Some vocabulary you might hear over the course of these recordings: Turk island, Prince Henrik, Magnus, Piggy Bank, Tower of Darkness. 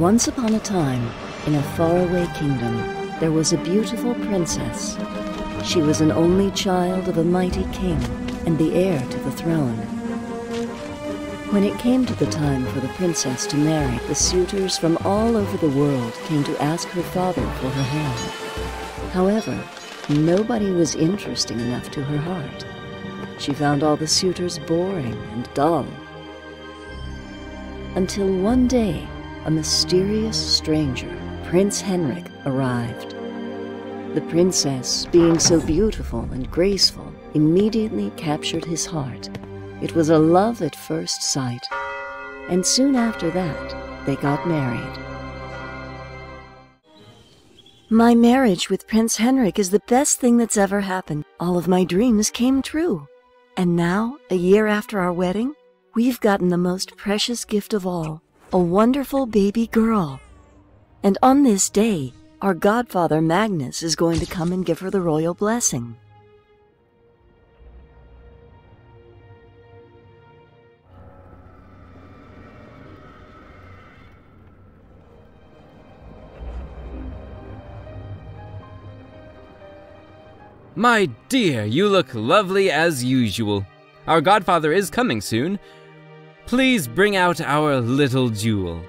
Once upon a time, in a faraway kingdom, there was a beautiful princess. She was an only child of a mighty king and the heir to the throne. When it came to the time for the princess to marry, the suitors from all over the world came to ask her father for her hand. However, nobody was interesting enough to her heart. She found all the suitors boring and dull. Until one day, a mysterious stranger, Prince Henrik, arrived. The princess, being so beautiful and graceful, immediately captured his heart. It was a love at first sight, and soon after that, they got married. My marriage with Prince Henrik is the best thing that's ever happened. All of my dreams came true. And now, a year after our wedding, we've gotten the most precious gift of all, a wonderful baby girl. And on this day, our godfather Magnus is going to come and give her the royal blessing. My dear, you look lovely as usual. Our godfather is coming soon. Please bring out our little jewel.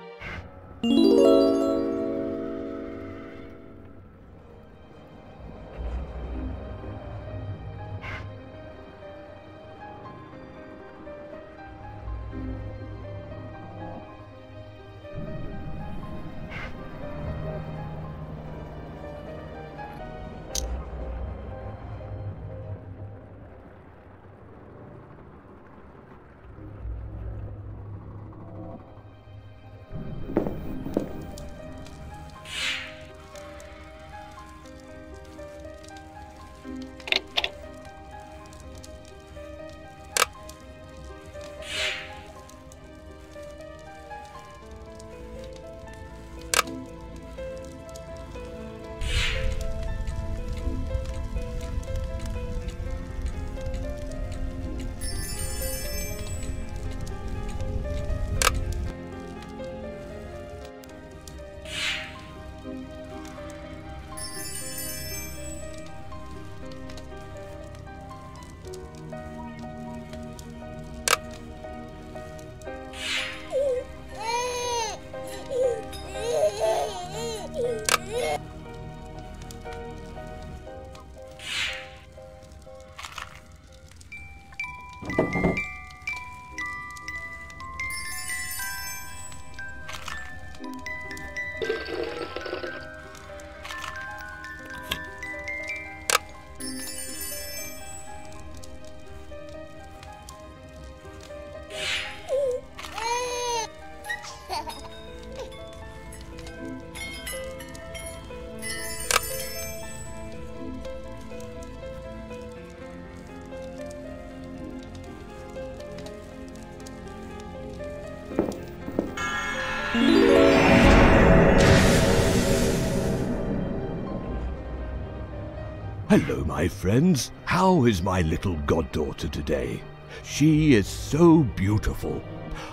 Hello, my friends. How is my little goddaughter today? She is so beautiful.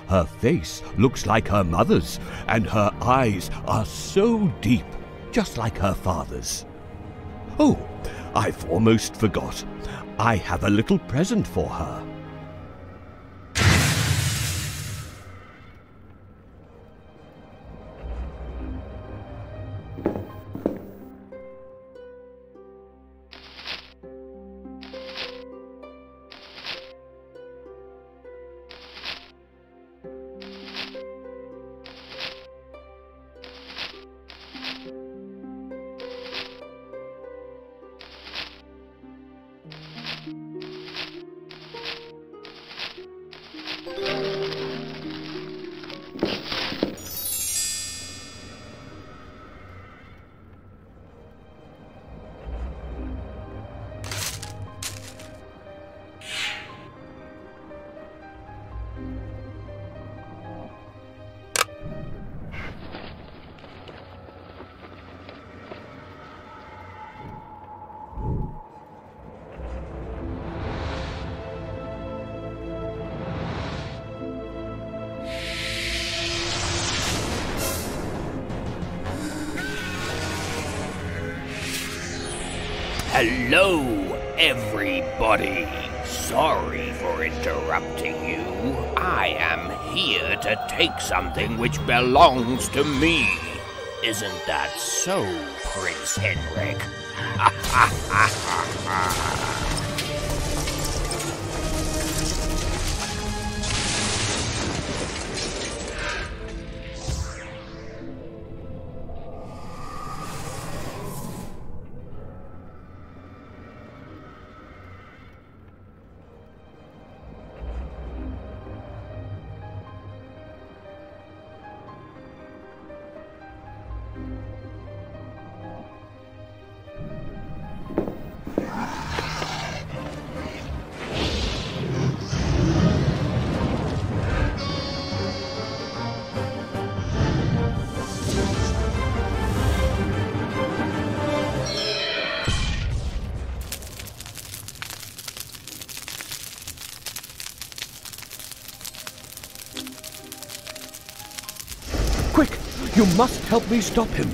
Her face looks like her mother's, and her eyes are so deep, just like her father's. Oh, I've almost forgot. I have a little present for her. Hello, everybody. Sorry for interrupting you. I am here to take something which belongs to me. Isn't that so, Prince Henrik? Ha ha ha ha ha! You must help me stop him.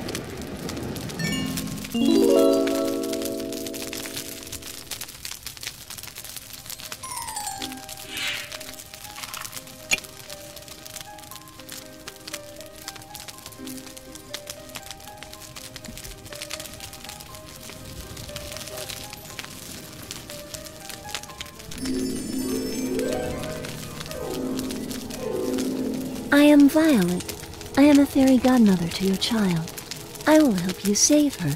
I am Violet. I am a fairy godmother to your child. I will help you save her.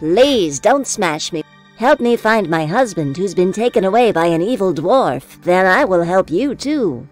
Please don't smash me. Help me find my husband who's been taken away by an evil dwarf. Then I will help you too.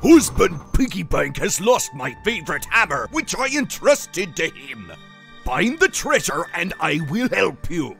Husband Piggy Bank has lost my favorite hammer, which I entrusted to him. Find the treasure and I will help you.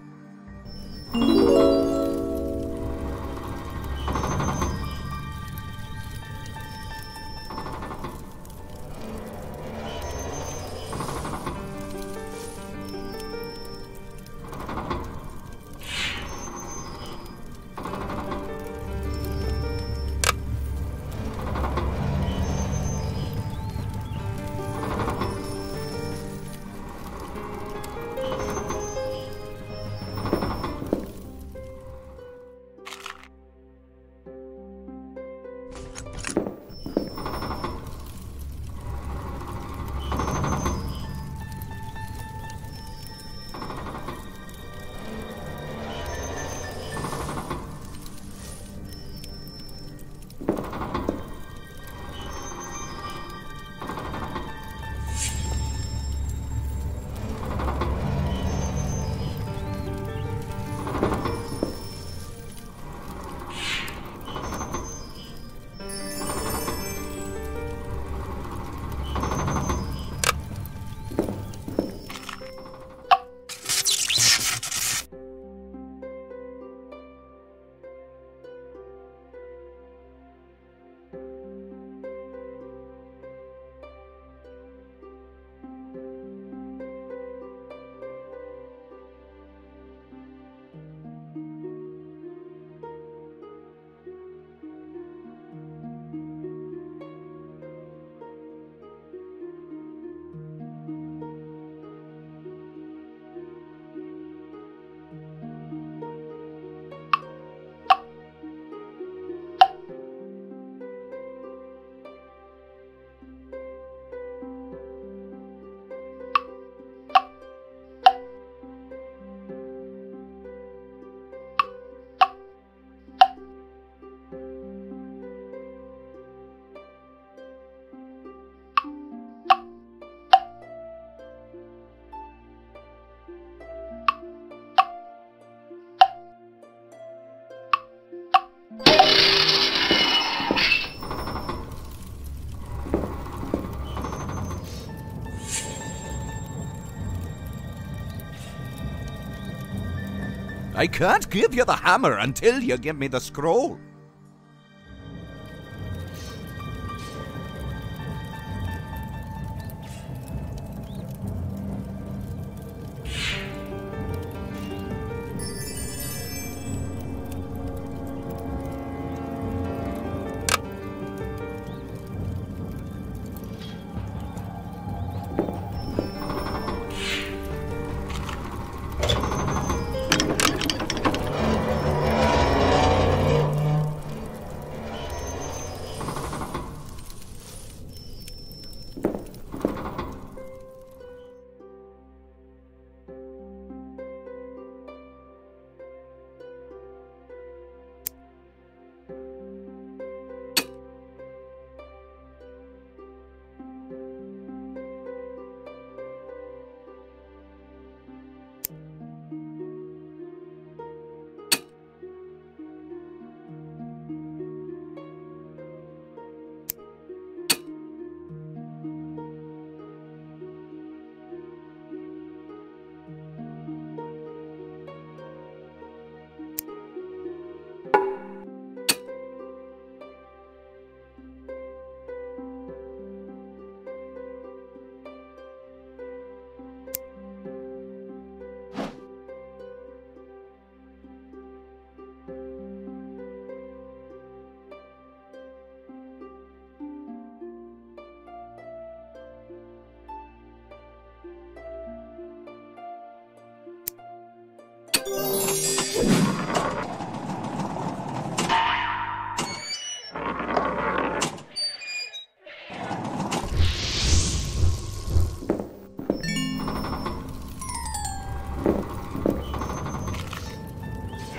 I can't give you the hammer until you give me the scroll.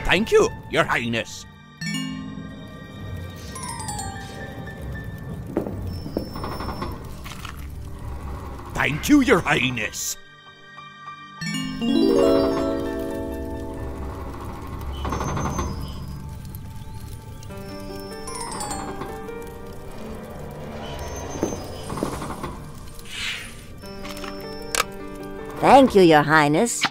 Thank you, Your Highness. Thank you, Your Highness. Thank you, Your Highness.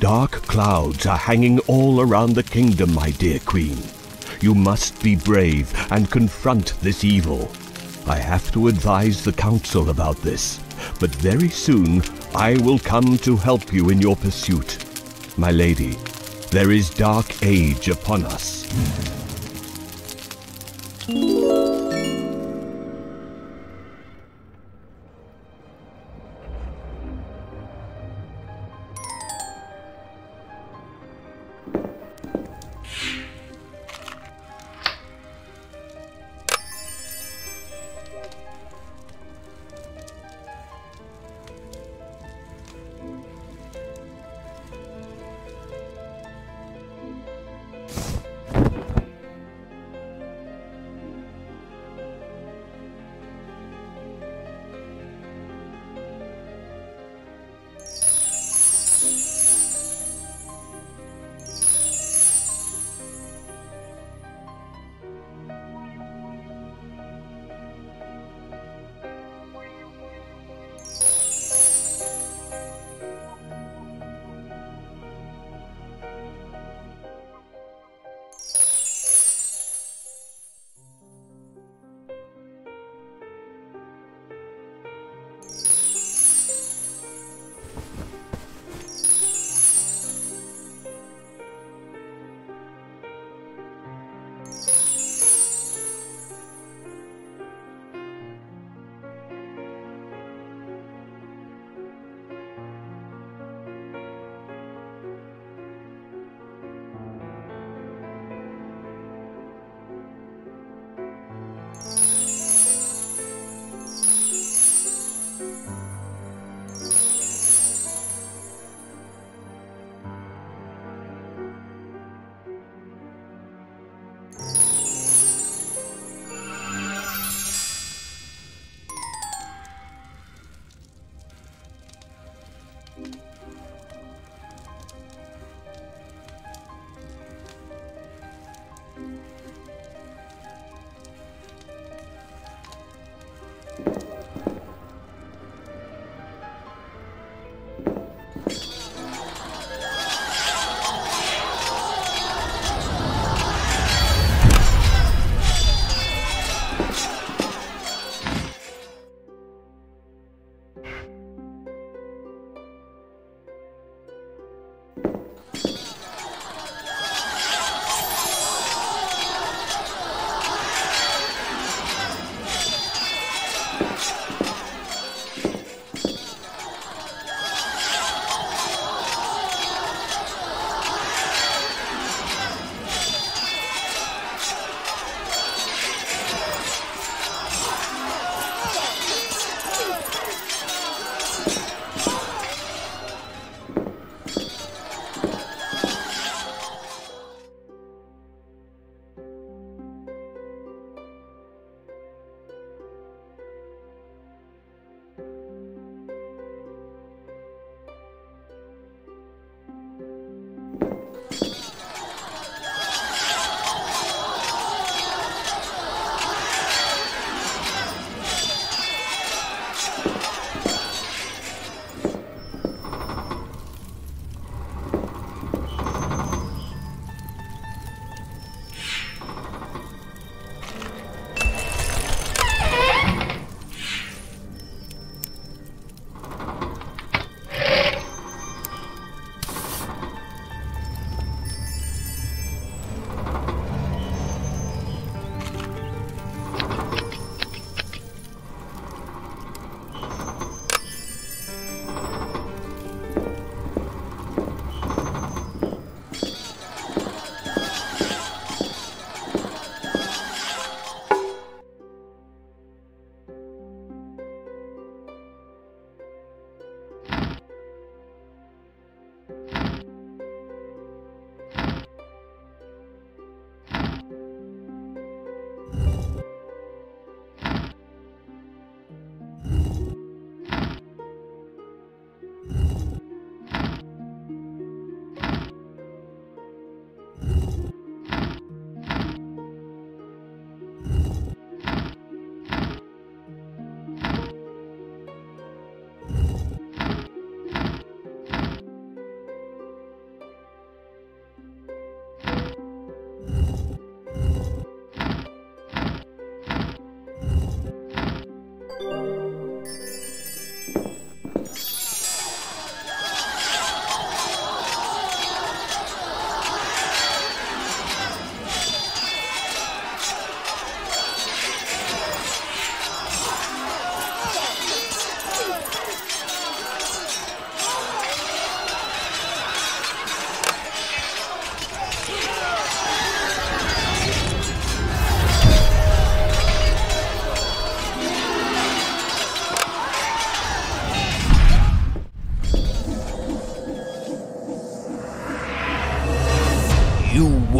Dark clouds are hanging all around the kingdom, my dear queen. You must be brave and confront this evil. I have to advise the council about this, but very soon I will come to help you in your pursuit. My lady, there is dark age upon us.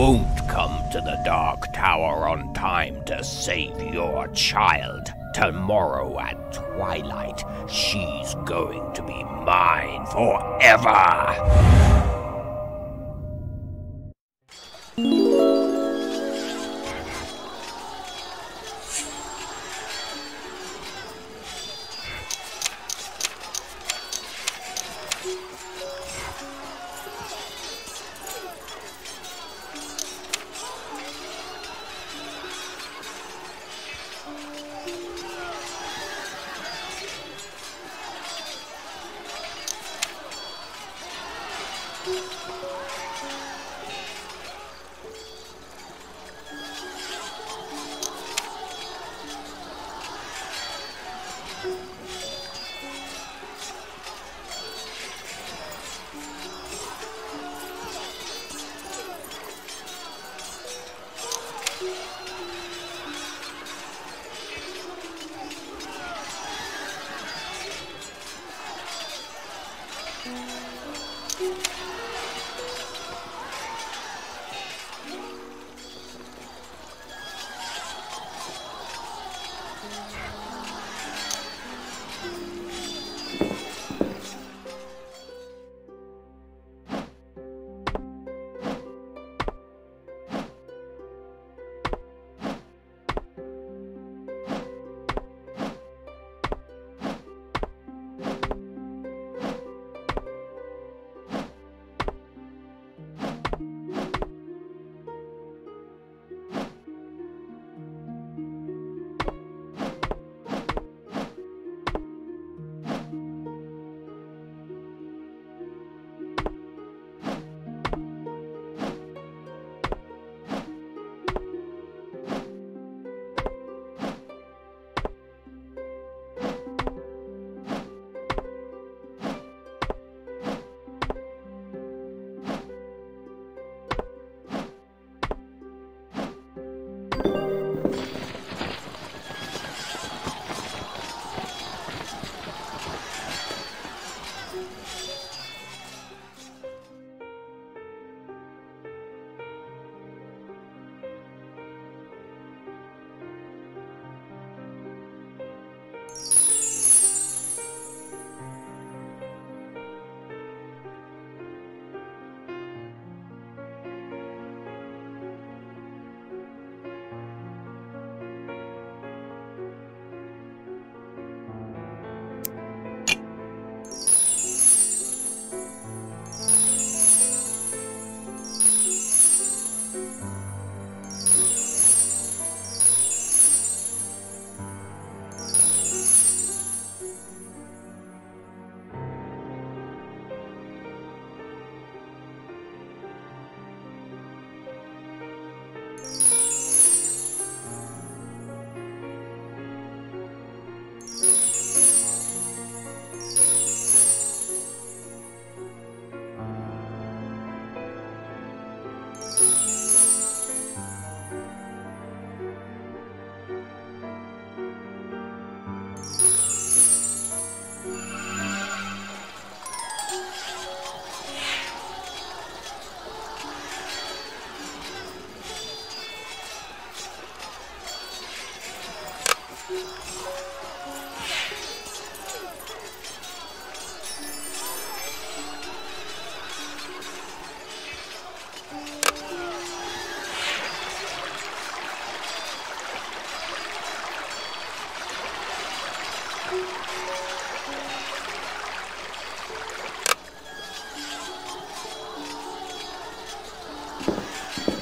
won't come to the Dark Tower on time to save your child. Tomorrow at twilight, she's going to be mine forever!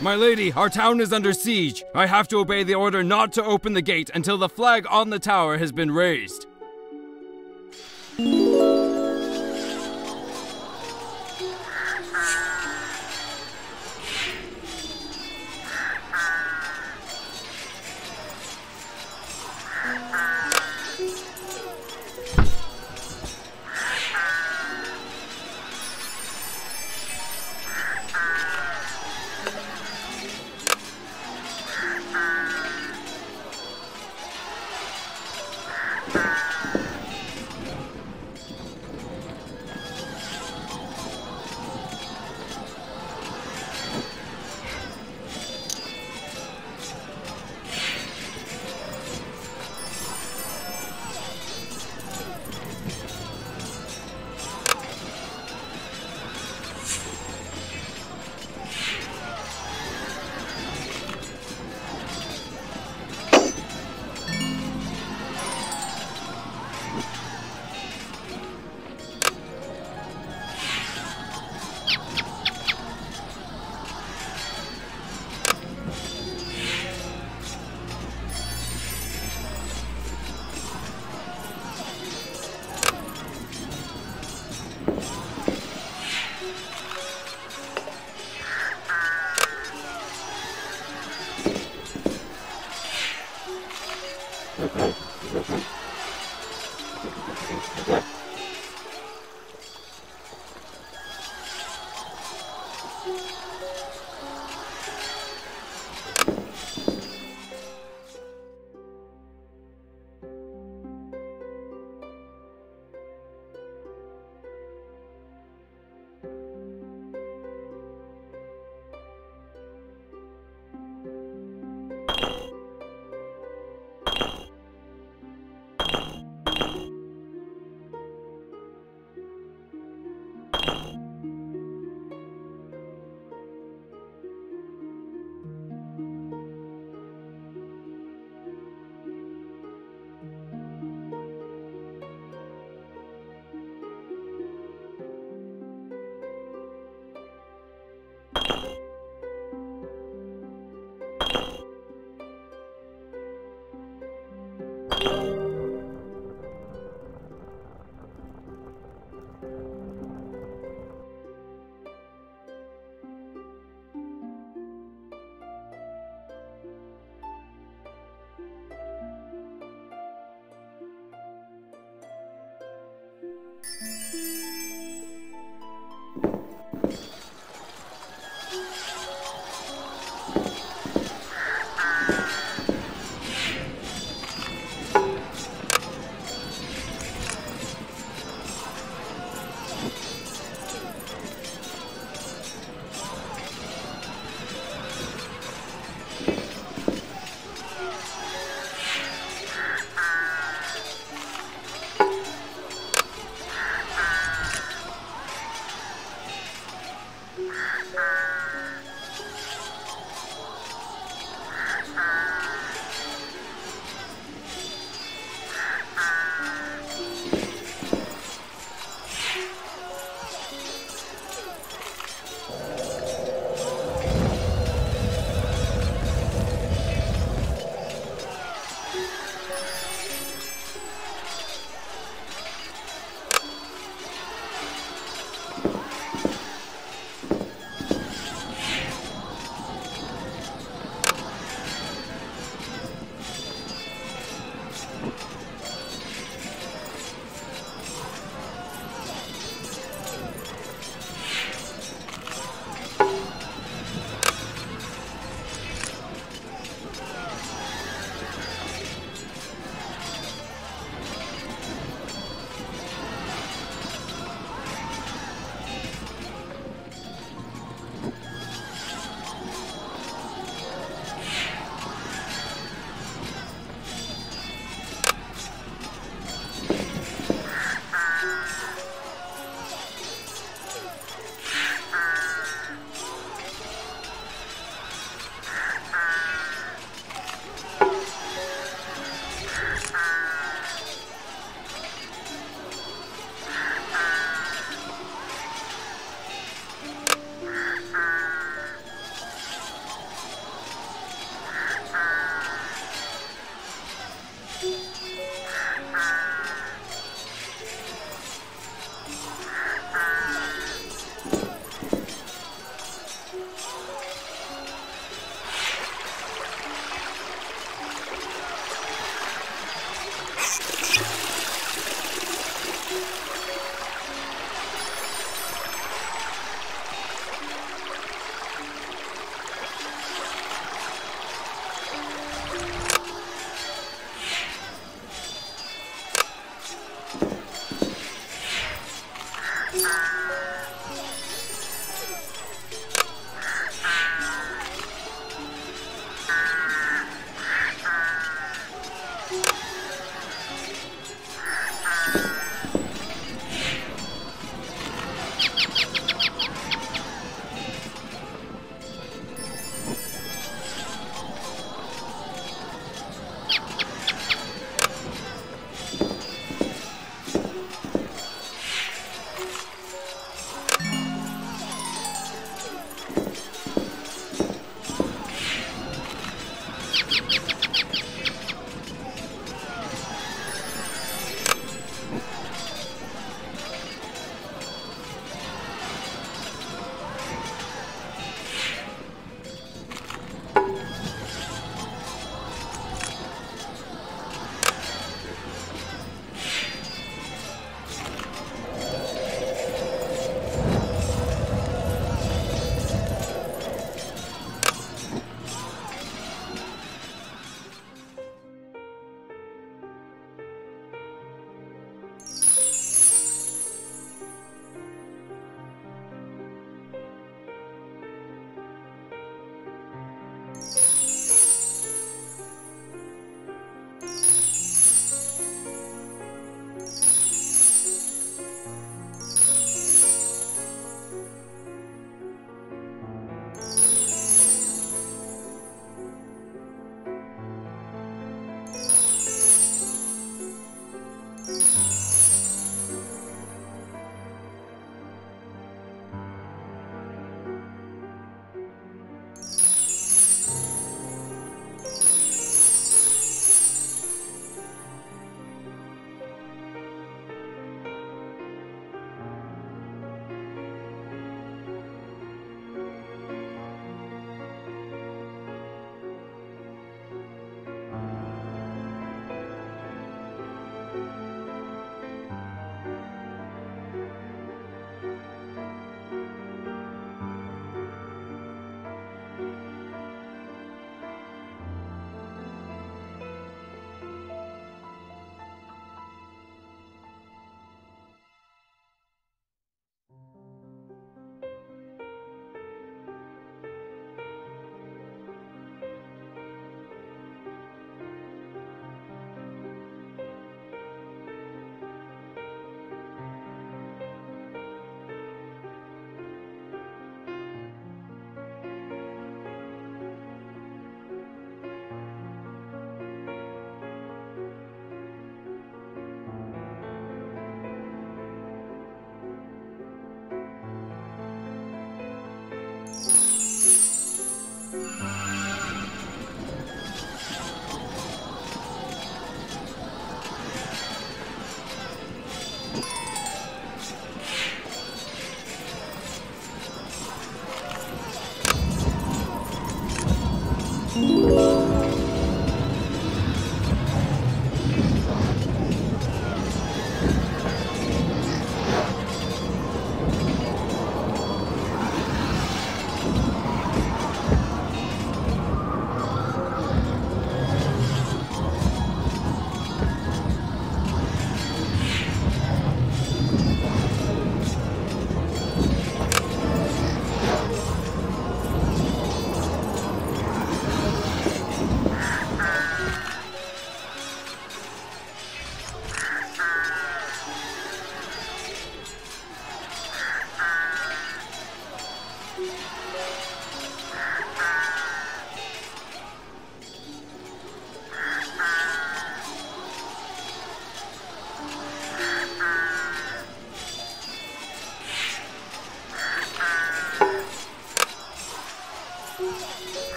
My lady, our town is under siege. I have to obey the order not to open the gate until the flag on the tower has been raised.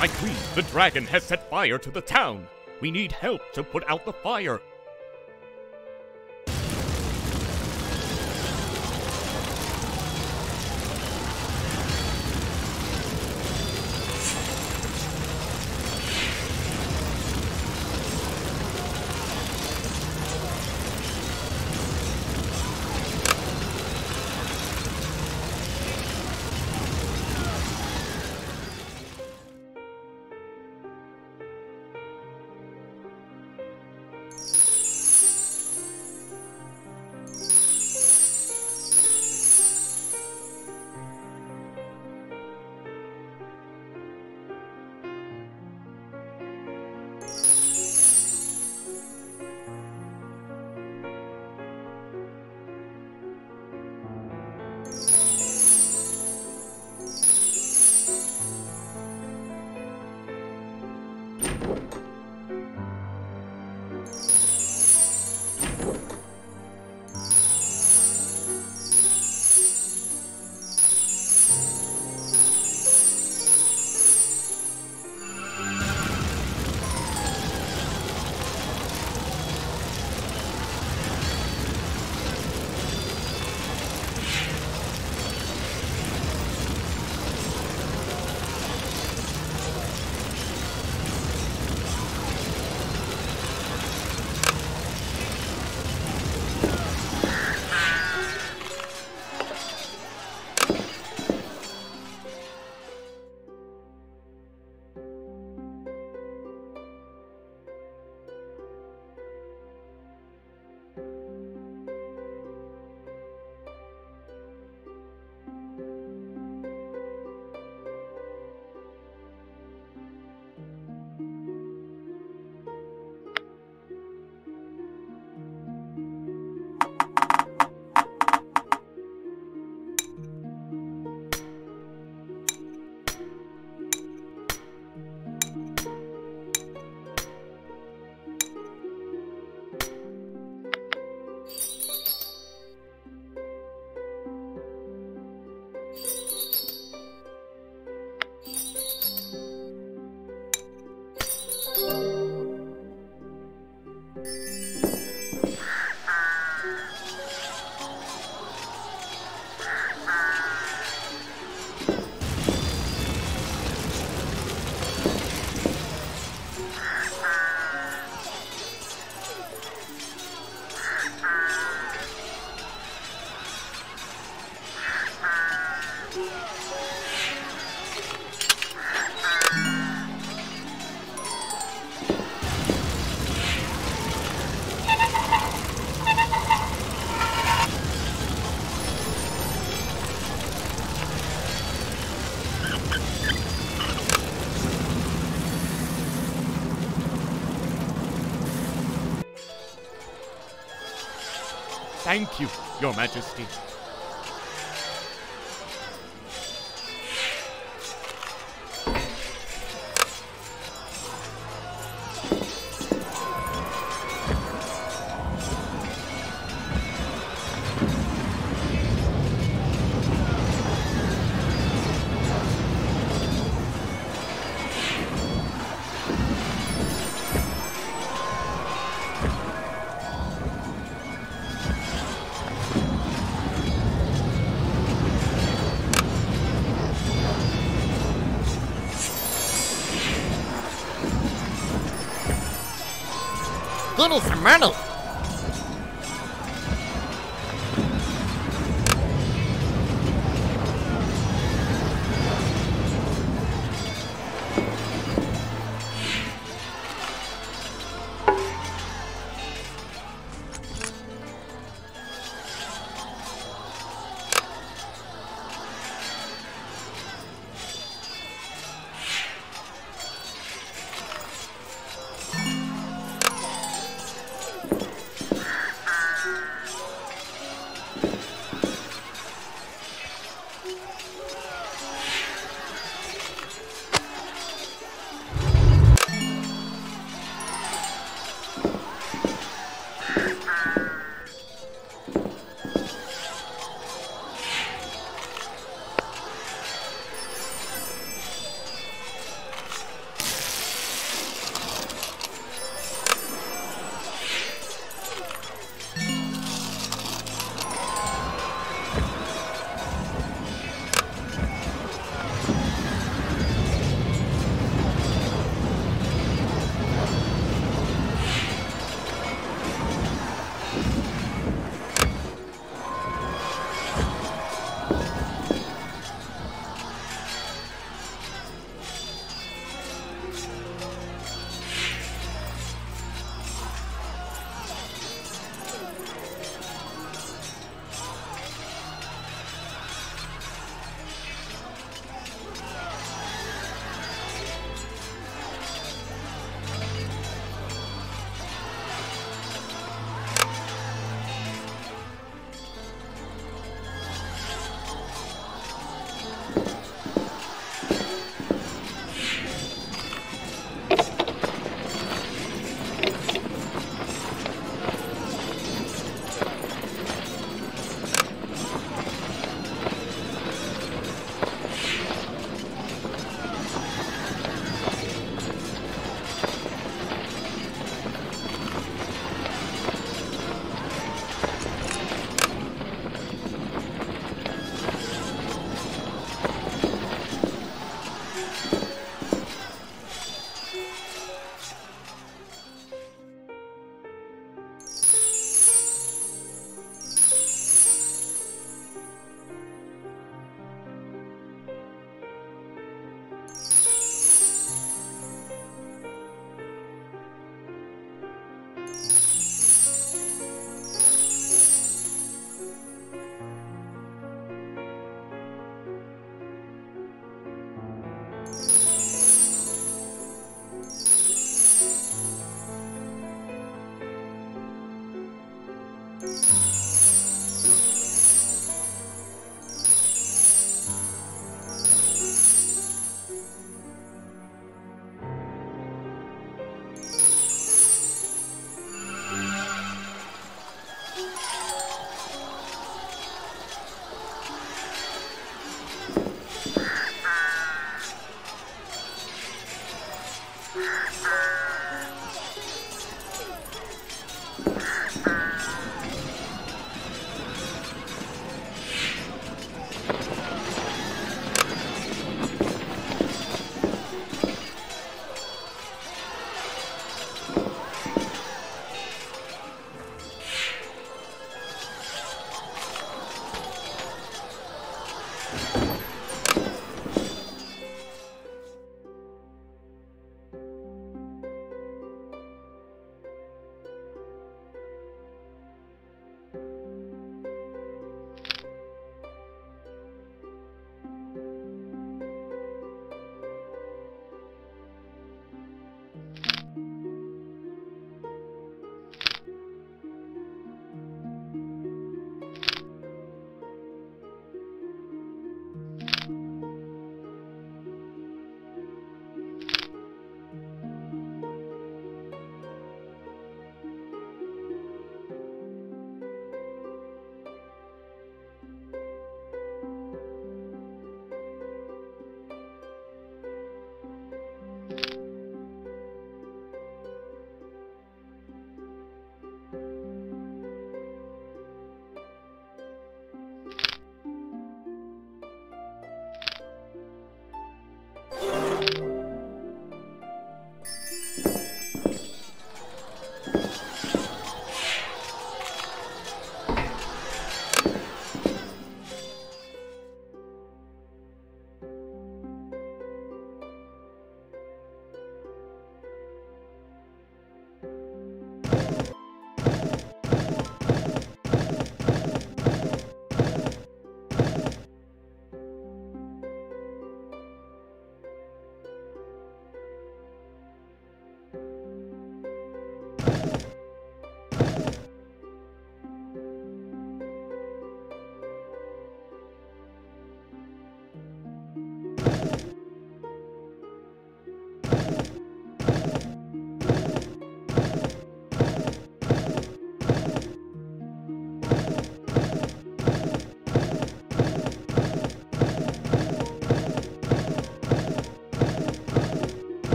My queen, the dragon has set fire to the town. We need help to put out the fire. Thank you, Your Majesty. Little for Myrtle.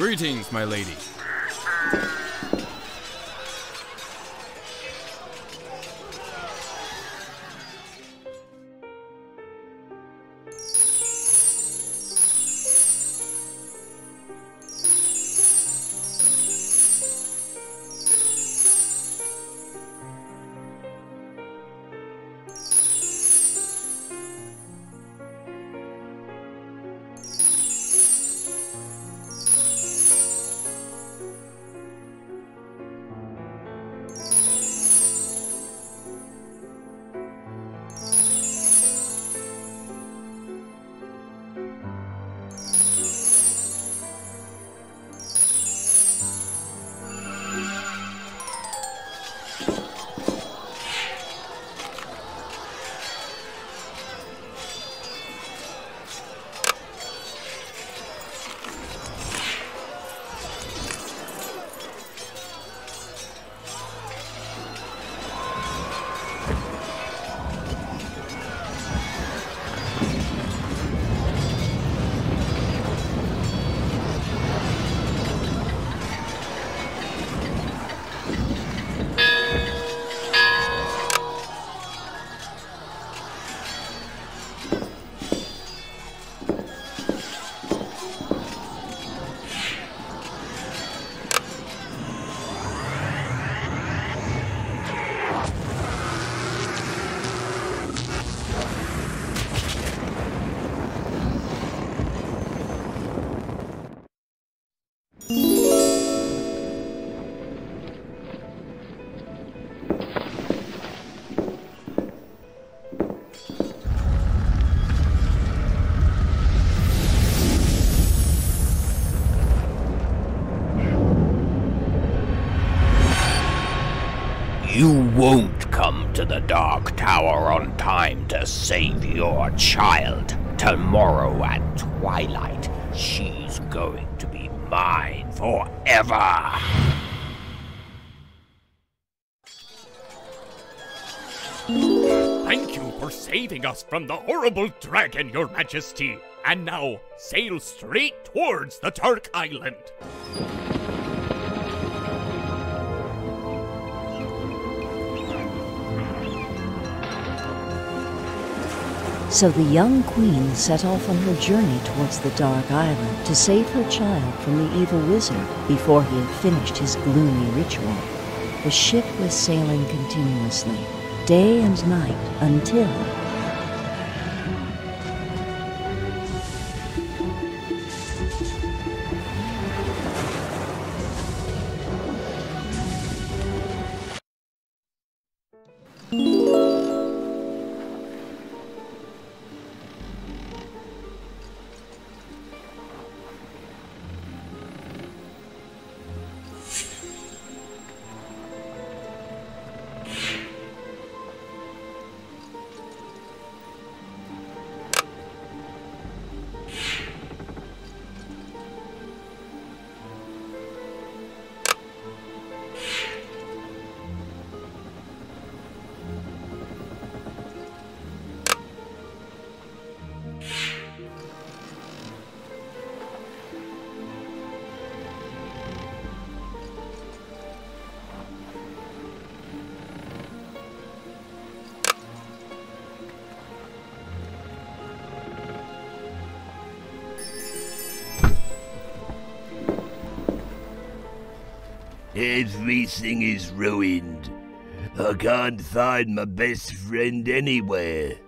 Greetings, my lady. You won't come to the Dark Tower on time to save your child. Tomorrow at twilight, she's going to be mine forever. Thank you for saving us from the horrible dragon, Your Majesty. And now, sail straight towards the Turk Island. So the young queen set off on her journey towards the Dark Island to save her child from the evil wizard before he had finished his gloomy ritual. The ship was sailing continuously, day and night, until... Everything is ruined. I can't find my best friend anywhere.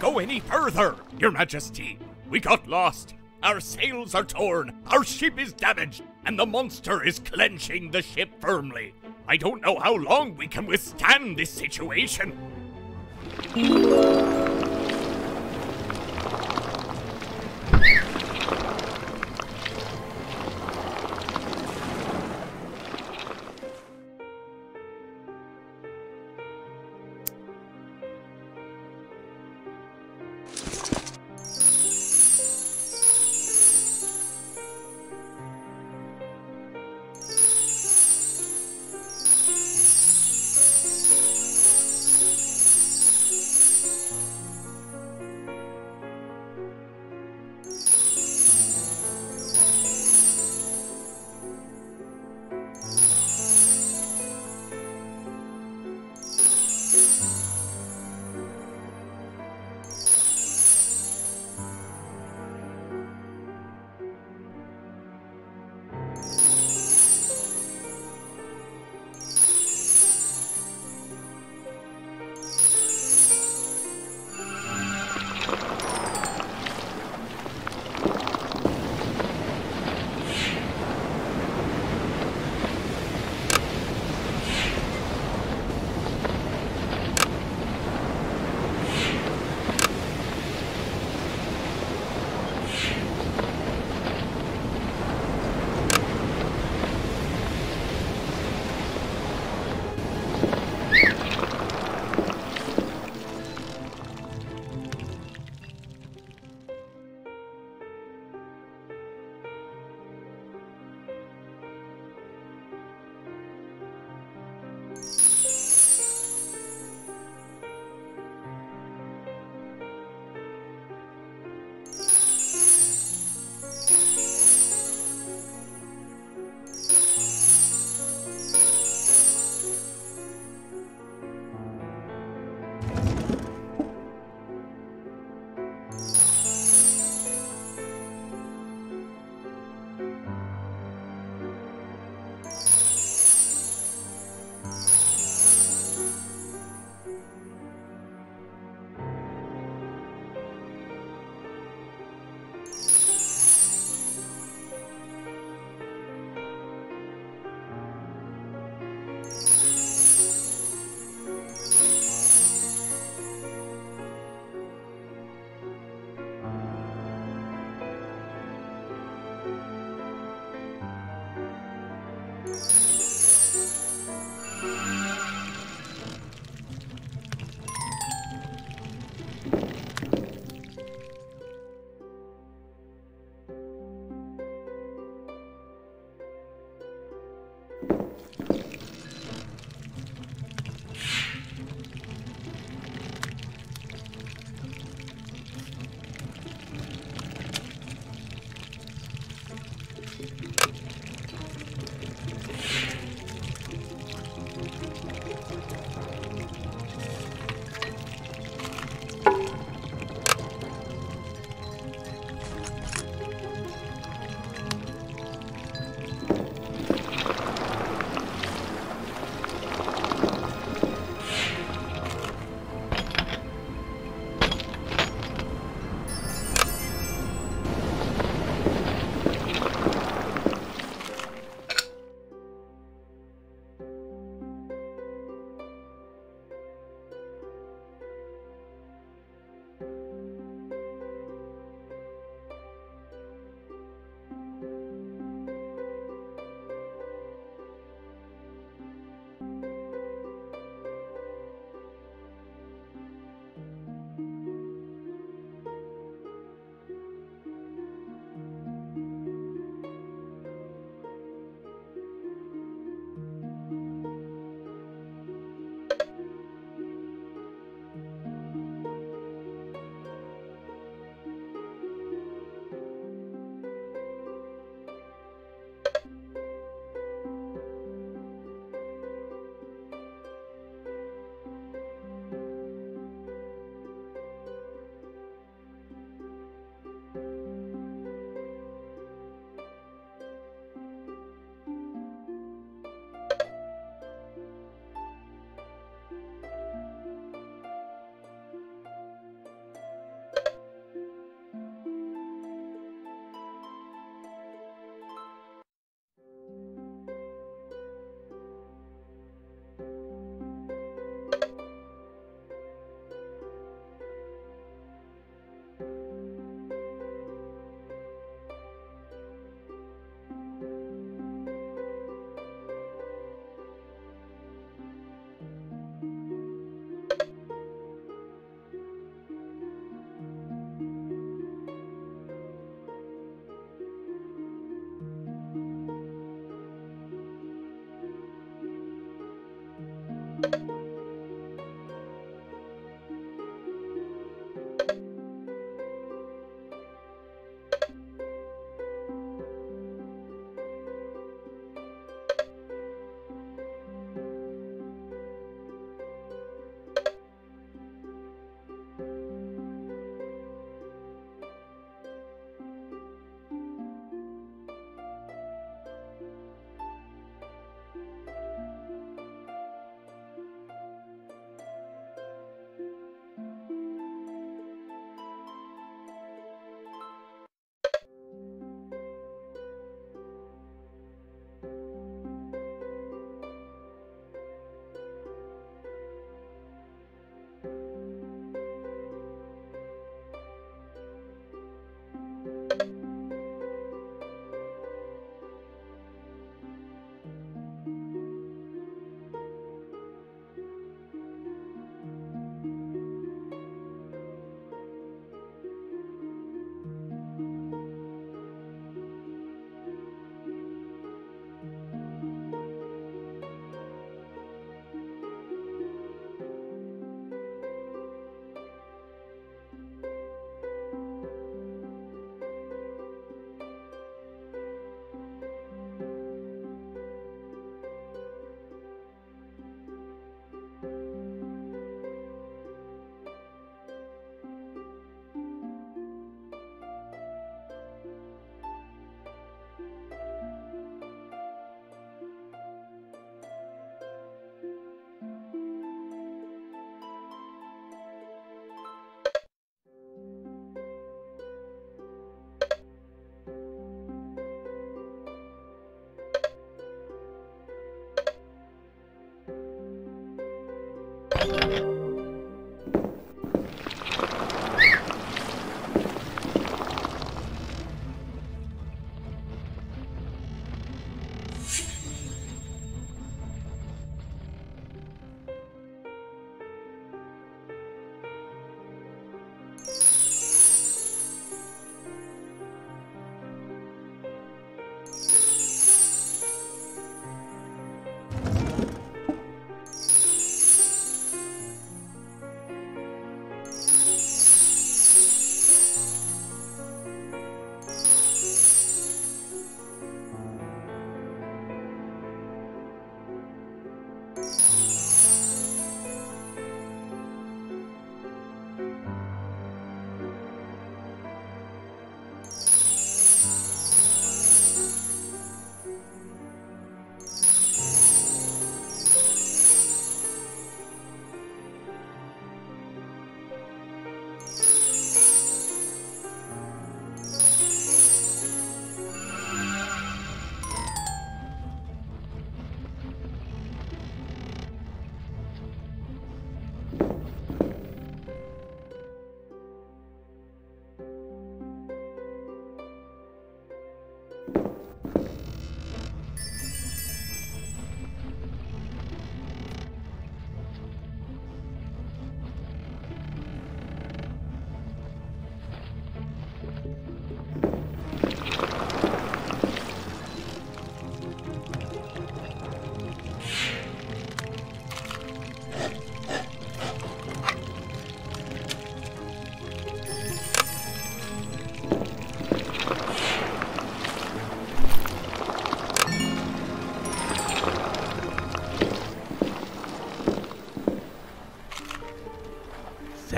go any further, Your Majesty. We got lost. Our sails are torn, our ship is damaged, and the monster is clenching the ship firmly. I don't know how long we can withstand this situation.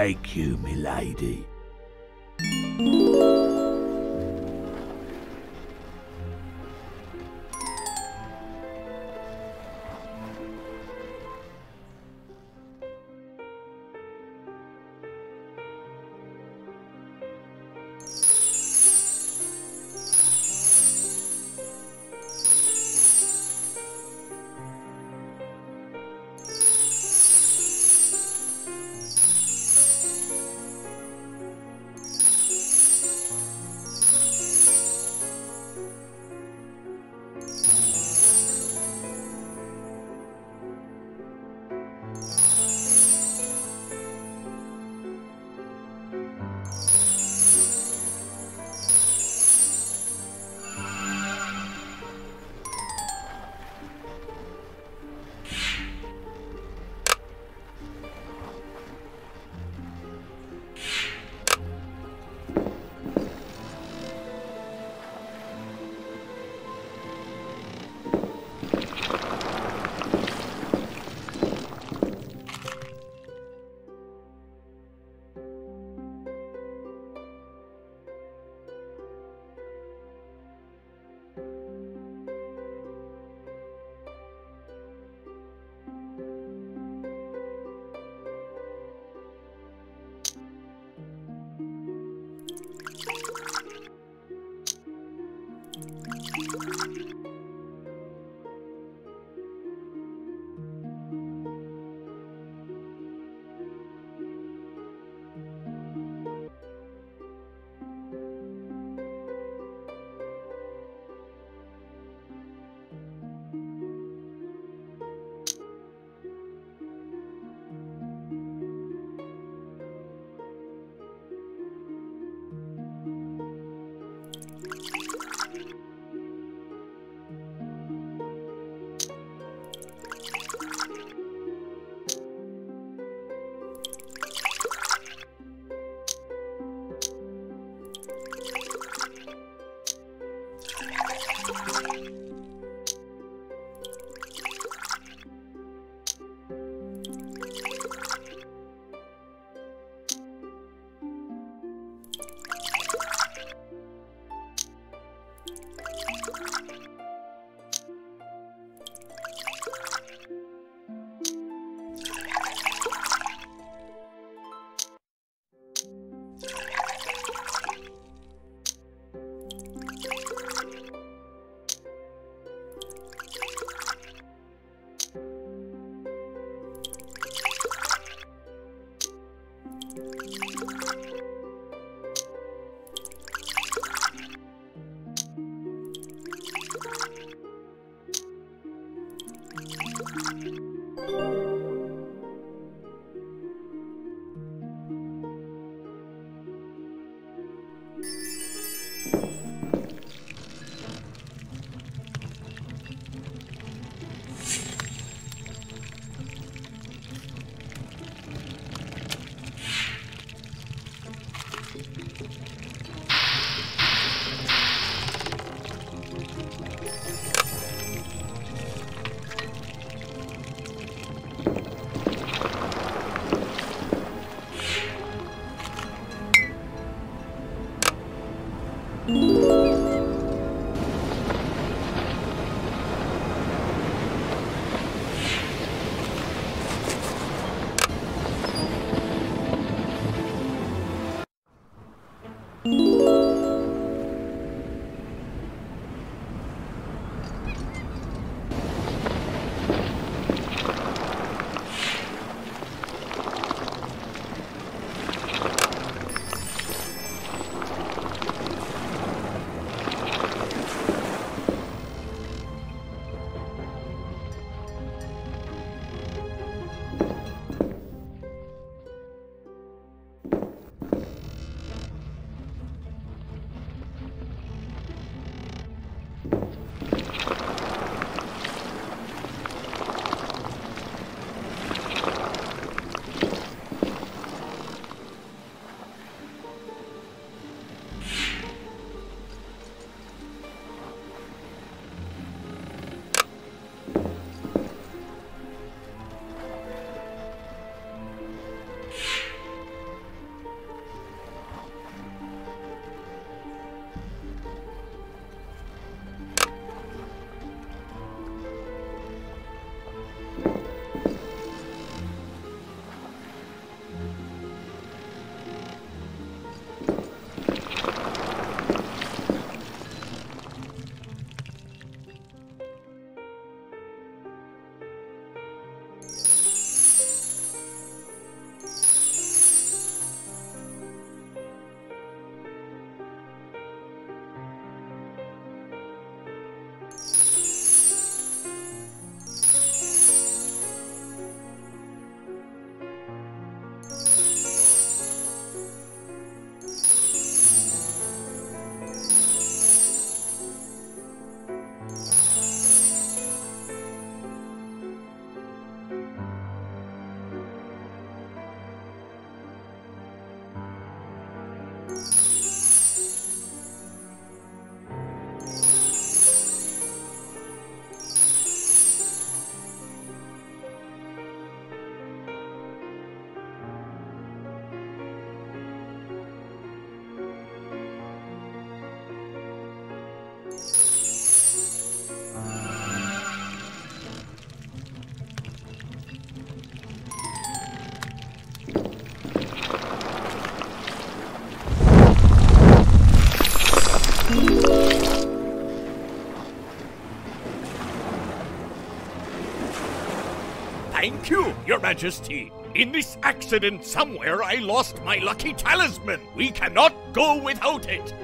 take you, my lady. Thank you, Your Majesty. In this accident somewhere, I lost my lucky talisman. We cannot go without it.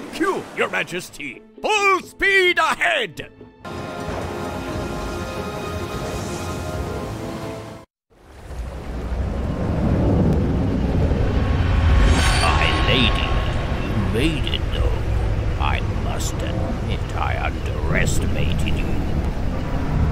Thank you, Your Majesty. Full speed ahead! My lady, you made it though. I must admit I underestimated you.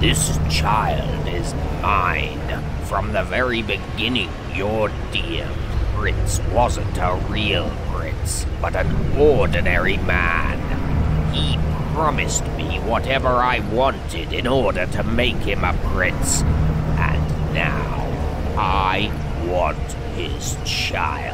This child is mine. From the very beginning, your dear prince wasn't a real prince, but an ordinary man. He promised me whatever I wanted in order to make him a prince, and now I want his child.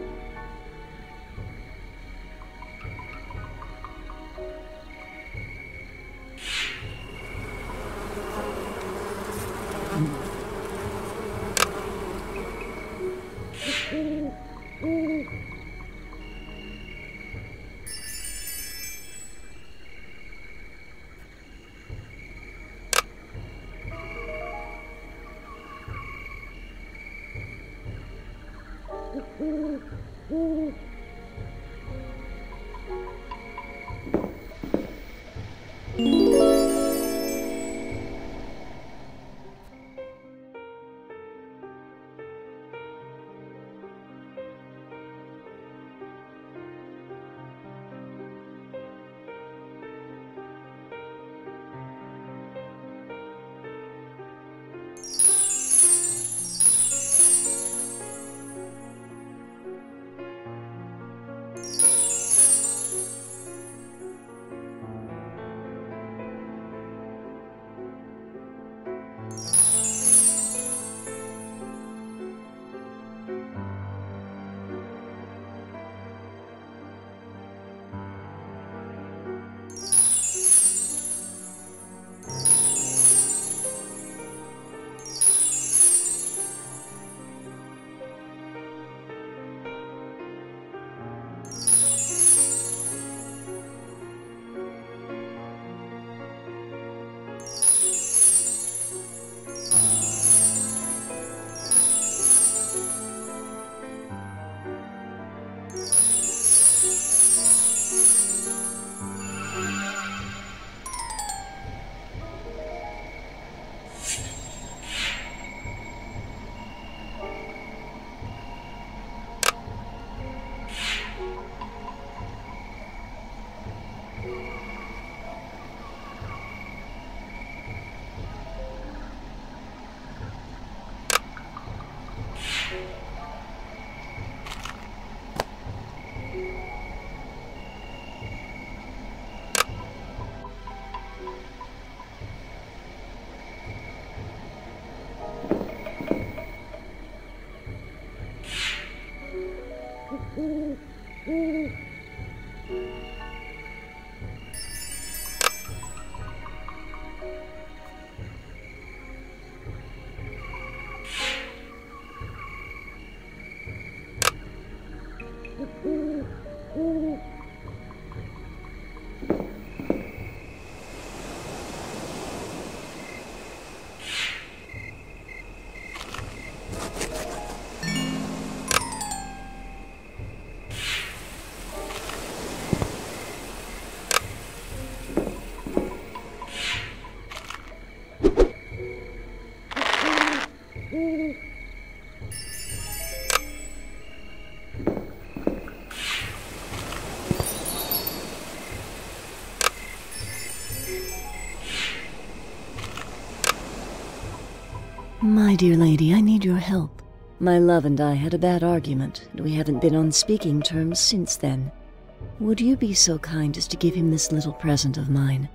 My dear lady, I need your help. My love and I had a bad argument, and we haven't been on speaking terms since then. Would you be so kind as to give him this little present of mine?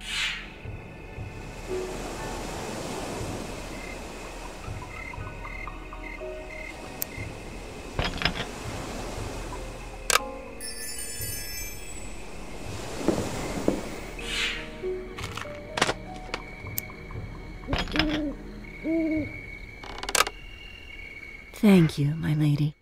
Thank you, my lady.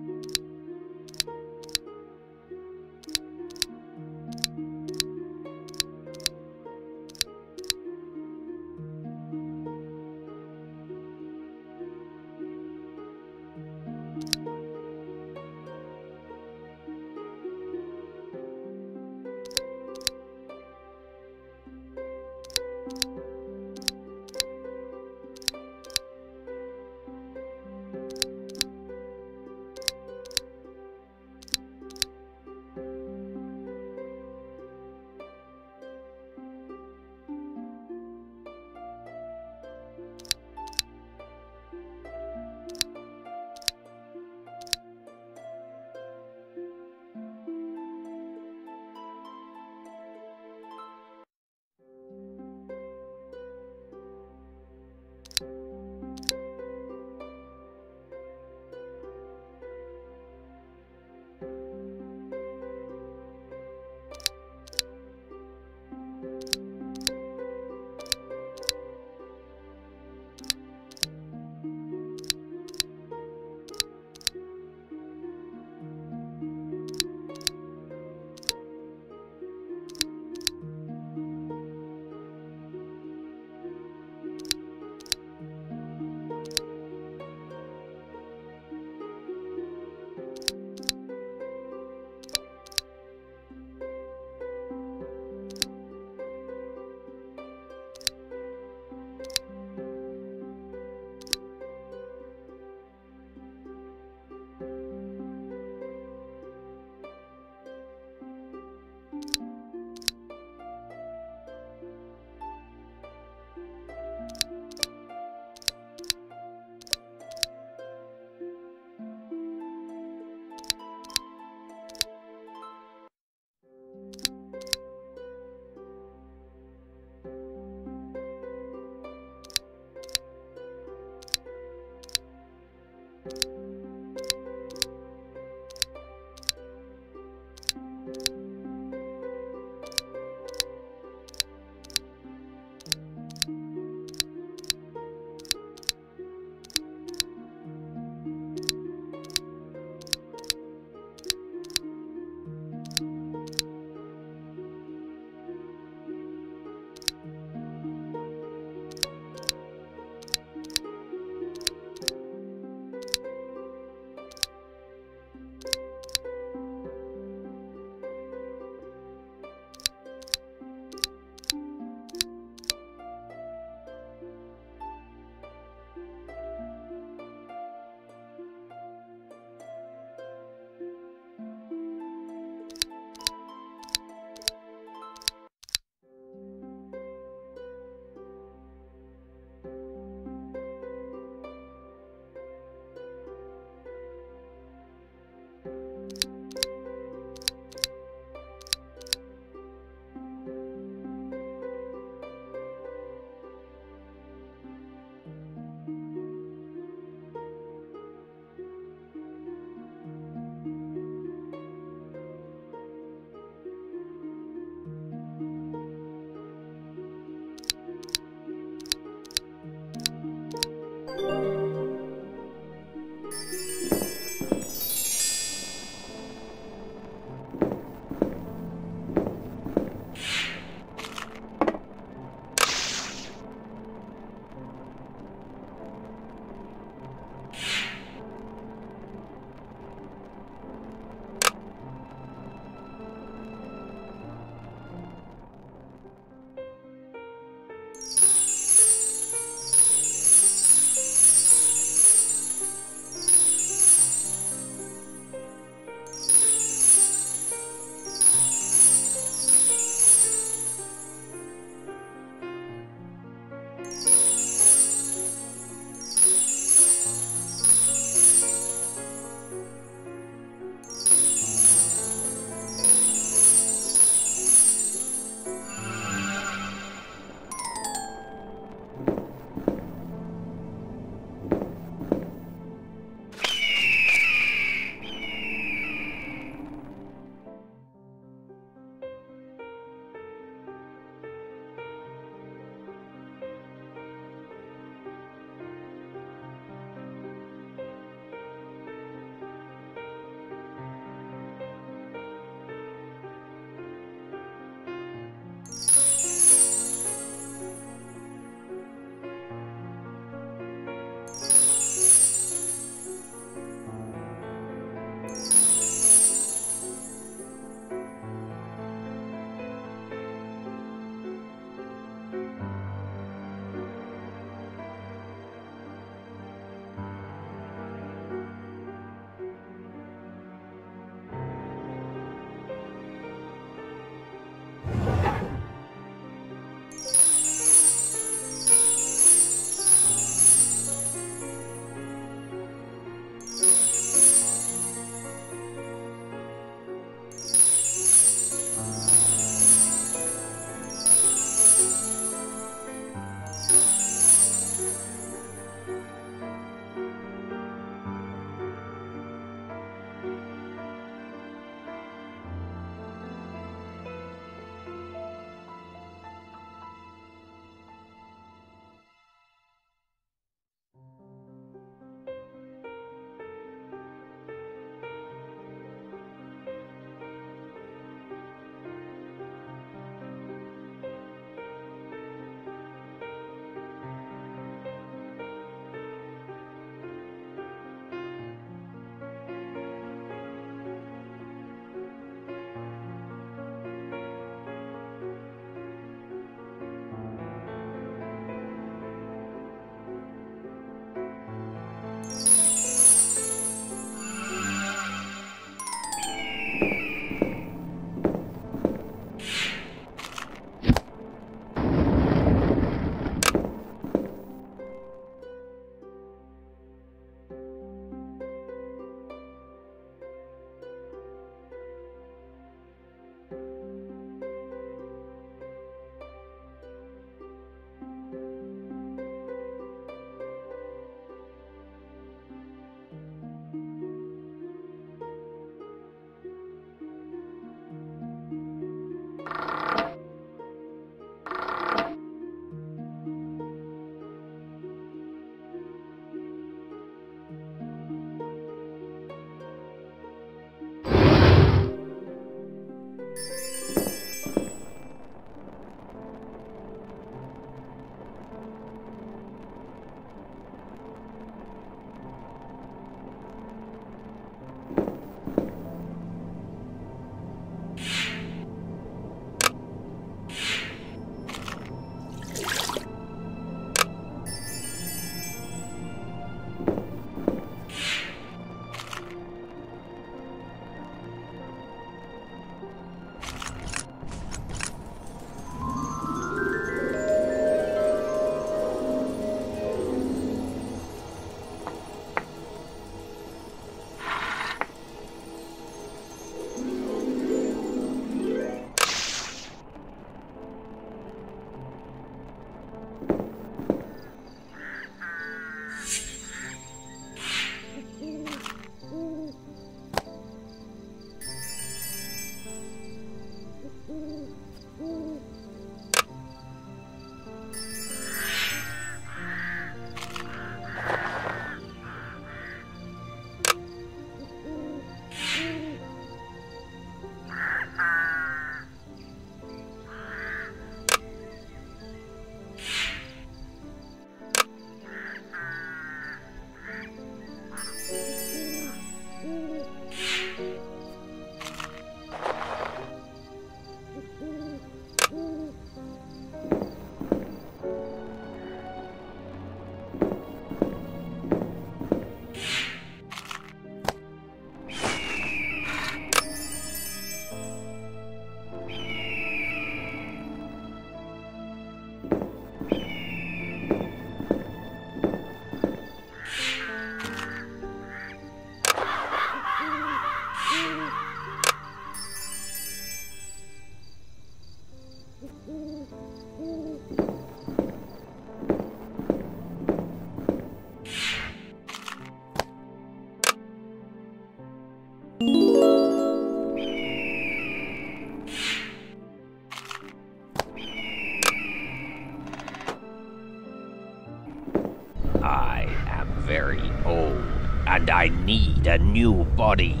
A new body.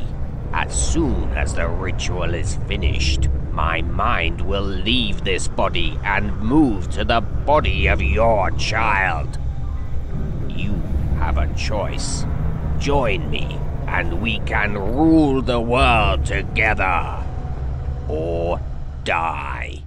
As soon as the ritual is finished, my mind will leave this body and move to the body of your child. You have a choice. Join me, and we can rule the world together. Or die.